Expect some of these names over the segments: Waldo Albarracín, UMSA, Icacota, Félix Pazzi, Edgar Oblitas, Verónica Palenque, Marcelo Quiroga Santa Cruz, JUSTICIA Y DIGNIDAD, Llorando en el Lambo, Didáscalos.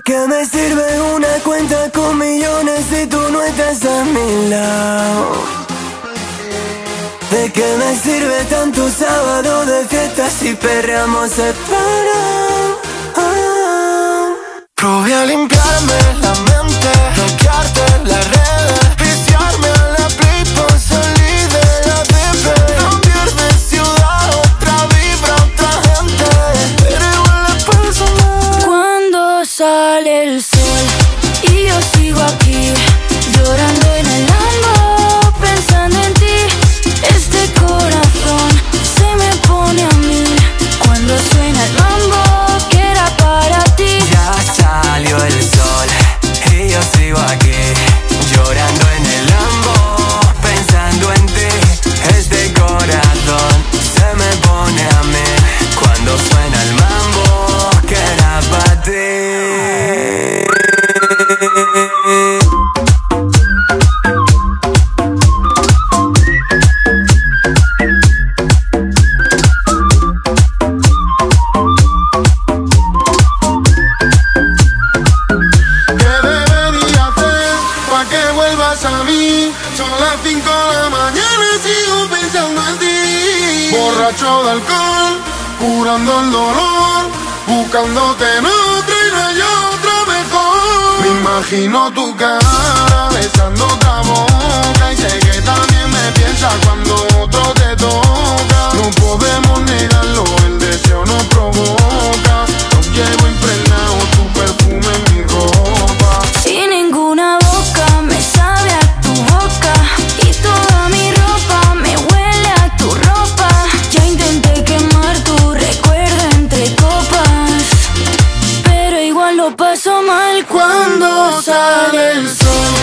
¿De qué me sirve una cuenta con millones si tú no estás a mi lado? ¿De qué me sirve tanto sábado de fiesta si perreamos separados? Ah. Probé a limpiarme la mente, bloquearte las redes, viciarme a la play por salir de la deep. Cambiar de ciudad, otra vibra, otra gente, pero igual la persona. Cuando sale el sol y yo sigo aquí, llorando en el lambo, pensando en ti. Este corazón se me pone a mil cuando suena el mambo que era para ti. Ya salió el sol y yo sigo aquí, llorando en el lambo, pensando en ti. Este corazón se me pone a mil cuando suena el mambo que era para ti. Borracho de alcohol, curando el dolor, buscándote en otra y no hay otra mejor. Me imagino tu cara besando otra boca y sé que también me piensas cuando otro te toca. No podemos negarlo, el deseo nos provoca. Nos llevo impregnado tu perfume en mi ropa. Sin ninguna boca me sabe a tu boca y toda mi ropa me huele. Paso mal cuando sale el sol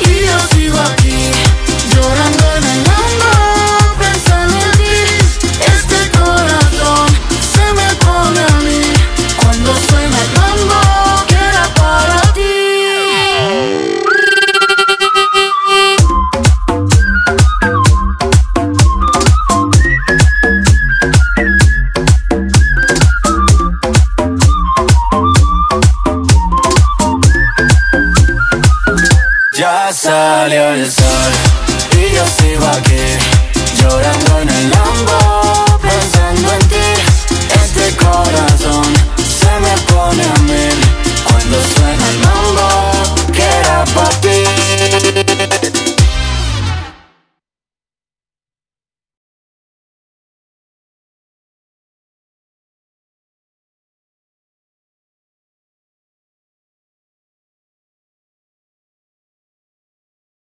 y yo sigo aquí, llorando en el lambo, pensando en ti. Este corazón se me pone a mí cuando suena el lambo que era para ti. Ya salió el sol y yo sigo aquí, llorando en el